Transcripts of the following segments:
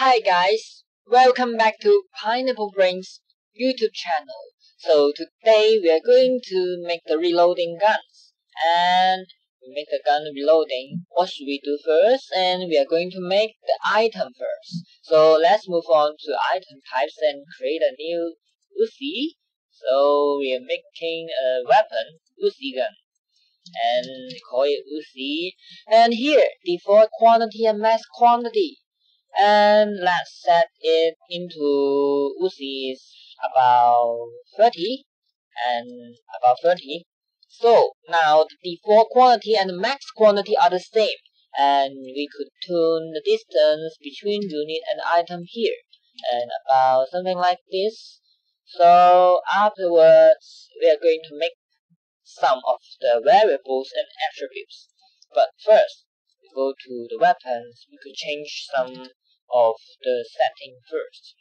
Hi guys, welcome back to Pineapple Brain's YouTube channel. So today we are going to make the reloading guns. And we make the gun reloading. What should we do first? And we are going to make the item first. So let's move on to item types and create a new Uzi. So we are making a weapon, Uzi gun. And call it Uzi. And here, default quantity and max quantity. And let's set it into Uzi is about 30. So now the default quantity and the max quantity are the same, and we could tune the distance between unit and item here, and about something like this. So afterwards we are going to make some of the variables and attributes, but first we go to the weapons. We could change some of the setting first.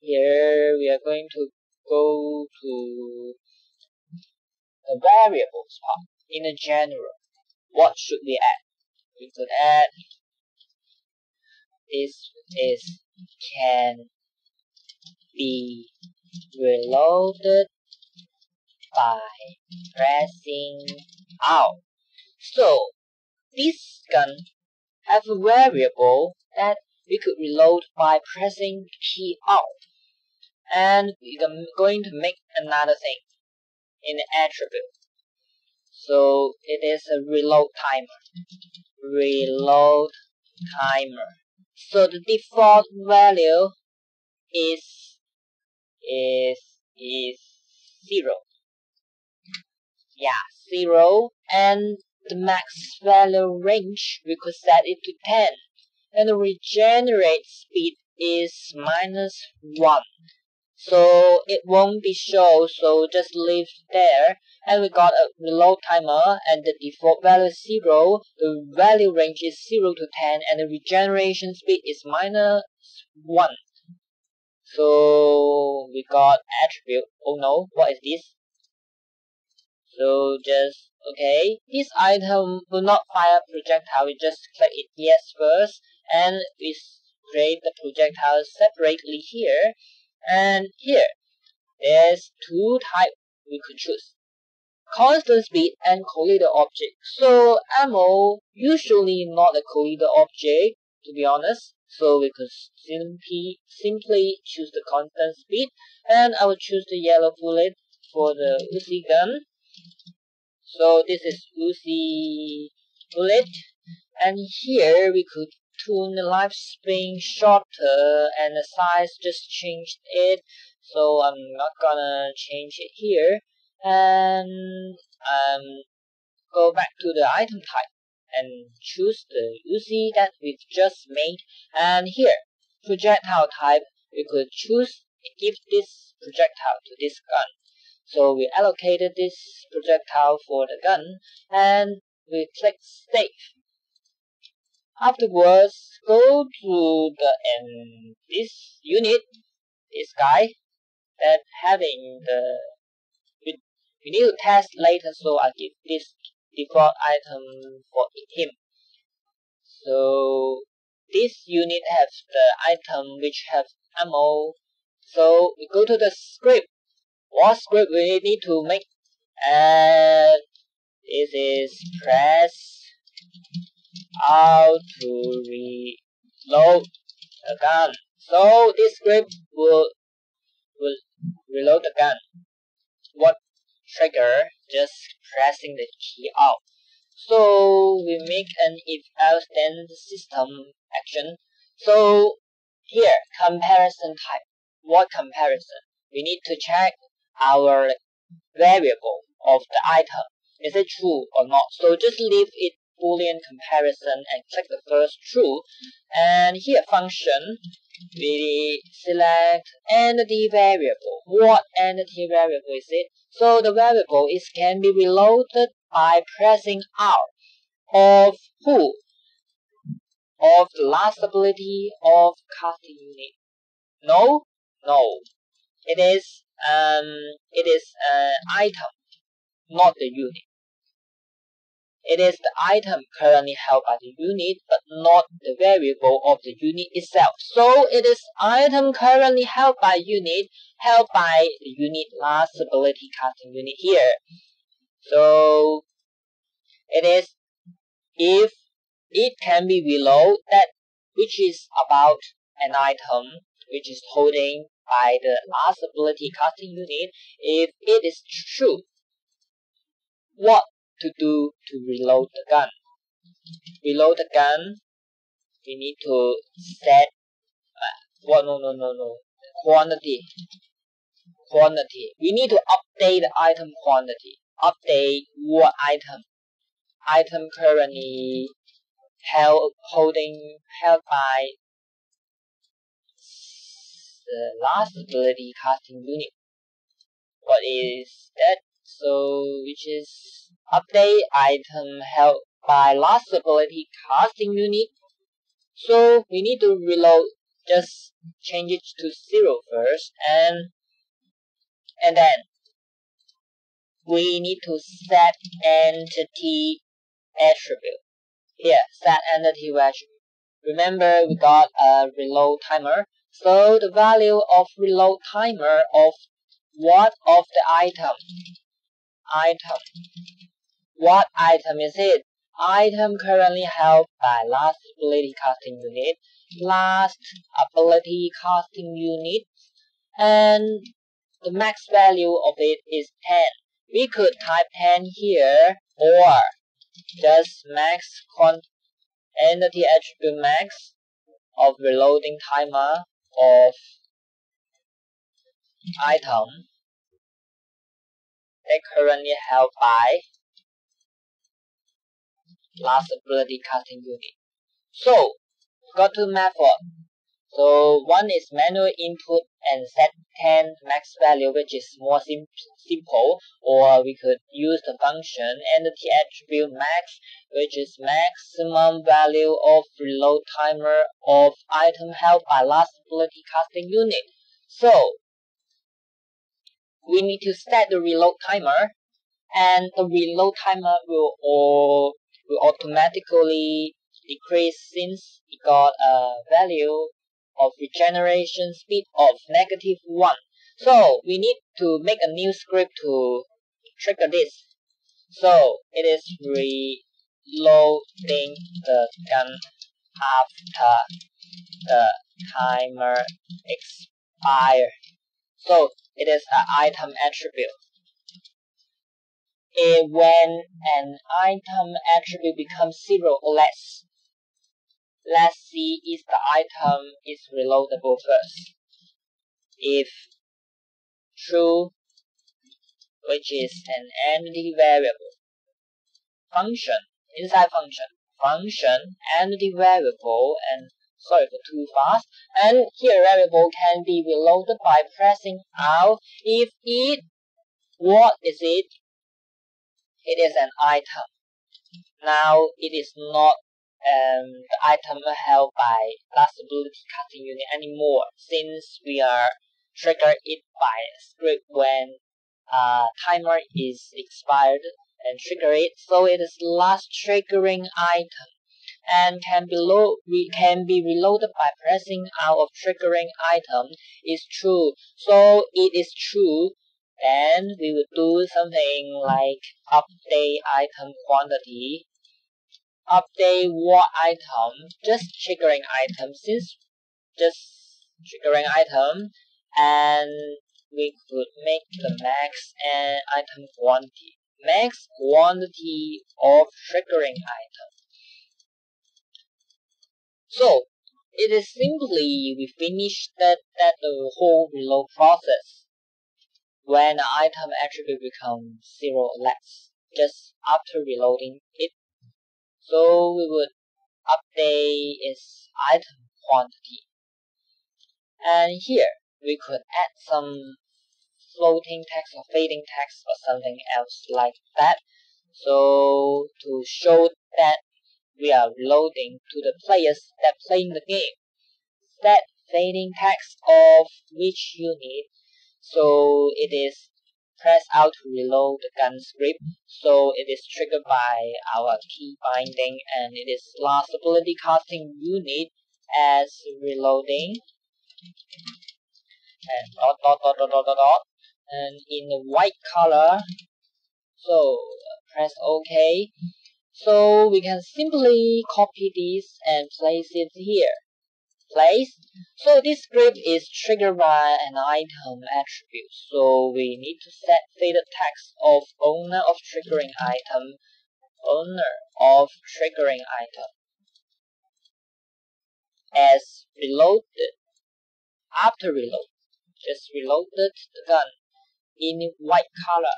Here we are going to go to the variables part. In the general, what should we add? We could add this is can be reloaded by pressing out. So this gun have a variable that we could reload by pressing key out. And we're going to make another thing in the attribute. So it is a reload timer. Reload timer. So the default value is 0. Yeah, 0. And the max value range, we could set it to 10. And the regenerate speed is -1. So it won't be shown, so just leave there. And we got a reload timer, and the default value is 0. The value range is 0 to 10, and the regeneration speed is -1. So we got attribute. Oh no, what is this? So just, okay, this item will not fire projectile. We just click it yes first, and we create the projectile separately here. And here, there's two types we could choose. Constant speed and collider object. So ammo, usually not a collider object, to be honest. So we could simply choose the constant speed. And I will choose the yellow bullet for the Uzi gun. So this is Uzi bullet, and here we could tune the lifespan shorter and the size, just change it. So I'm not gonna change it here, and go back to the item type and choose the Uzi that we've just made. And here, projectile type, we could choose, give this projectile to this gun. So we allocated this projectile for the gun, and we click save. Afterwards, go to the this unit, this guy that having the we need to test later. So I give this default item for him. So this unit has the item which have ammo. So we go to the script. What script we need to make? This is press out to reload the gun. So this script will reload the gun. What trigger? Just pressing the key out. So we make an if-else then system action. So here, comparison type. What comparison? We need to check our variable of the item, is it true or not? So just leave it boolean comparison and click the first true. And here function, we select entity variable. What entity variable is it? So the variable is can be reloaded by pressing out of who? Of the last ability of casting unit. No, no. It is an item, not the unit. It is the item currently held by the unit, but not the variable of the unit itself. So it is item currently held by unit, held by the unit last ability casting unit here. So it is if it can be reloaded, that which is about an item which is holding by the last ability casting unit, if it is true, what to do to reload the gun. Reload the gun, we need to set quantity. We need to update the item quantity. Update what item? Item currently held by the last ability casting unit. What is that? So which is update item held by last ability casting unit. So we need to reload, just change it to 0 first, and then we need to set entity attribute. Here, set entity attribute. Remember we got a reload timer. So the value of reload timer of what of the item? Item. What item is it? Item currently held by last ability casting unit. Last ability casting unit. And the max value of it is 10. We could type 10 here, or just max entity attribute max of reloading timer of item that currently held by last ability casting unit. So, got two methods. So, one is manual input and set 10 max value, which is more simple, or we could use the function entity attribute max, which is maximum value of reload timer of item held by last ability casting unit. So, we need to set the reload timer, and the reload timer will automatically decrease since it got a value of regeneration speed of -1. So we need to make a new script to trigger this. So it is reloading the gun after the timer expires. So it is an item attribute. When an item attribute becomes 0 or less, let's see if the item is reloadable first. If true, which is an entity variable, function, inside function, function, entity variable, and sorry for too fast, and here variable can be reloaded by pressing out if it, what is it? It is an item. Now it is not the item held by last ability casting unit anymore, since we are triggered it by a script when timer is expired and trigger it. So it is last triggering item, and can be reloaded by pressing out of triggering item is true. So it is true. Then we would do something like update item quantity. Update what item? Just triggering item, since just triggering item, and we could make the max and item quantity. Max quantity of triggering item. So it is simply we finish that the whole reload process. When an item attribute becomes 0 or less, just after reloading it. So we would update its item quantity. And here, we could add some floating text or fading text or something else like that. So to show that we are reloading to the players that playing the game. Set fading text of which unit. So it is press out to reload the gun's grip, so it is triggered by our key binding, and it is last ability casting unit as reloading, and dot dot dot dot dot dot dot, and in the white color. So press OK. So we can simply copy this and place it here. Place. So this script is triggered by an item attribute. So we need to say the text of owner of triggering item. Owner of triggering item as reloaded. After reload, just reloaded the gun in white color.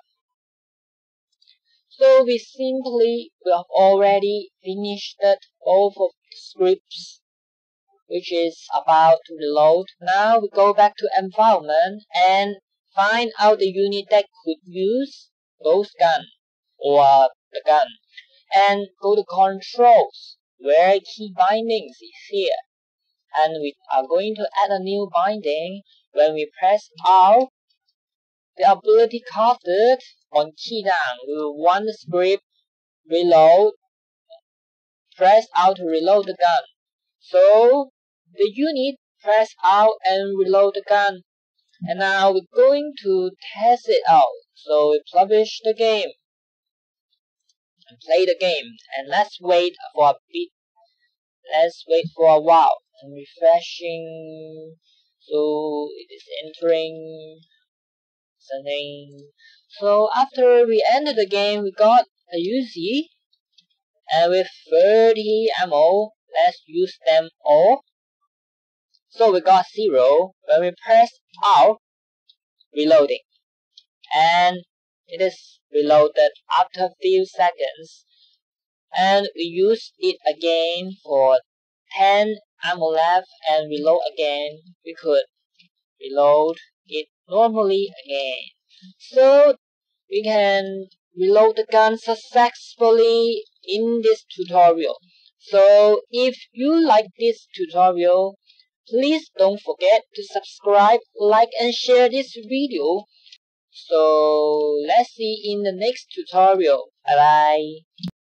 So we have already finished both of the scripts, which is about to reload. Now we go back to environment and find out the unit that could use both gun or the gun, and go to controls where key bindings is here, and we are going to add a new binding. When we press R, the ability casted on key down, we will want the script reload, press out to reload the gun. So the unit press out and reload the gun. And now we're going to test it out. So we publish the game and play the game. And let's wait for a bit. Let's wait for a while. And refreshing. So it is entering something. So after we ended the game, we got a Uzi, and with 30 ammo, let's use them all. So we got 0. When we press out, reloading, and it is reloaded after a few seconds. And we use it again for 10 ammo left and reload again. We could reload it normally again. So we can reload the gun successfully in this tutorial. So if you like this tutorial, please don't forget to subscribe, like and share this video. So let's see in the next tutorial. Bye bye.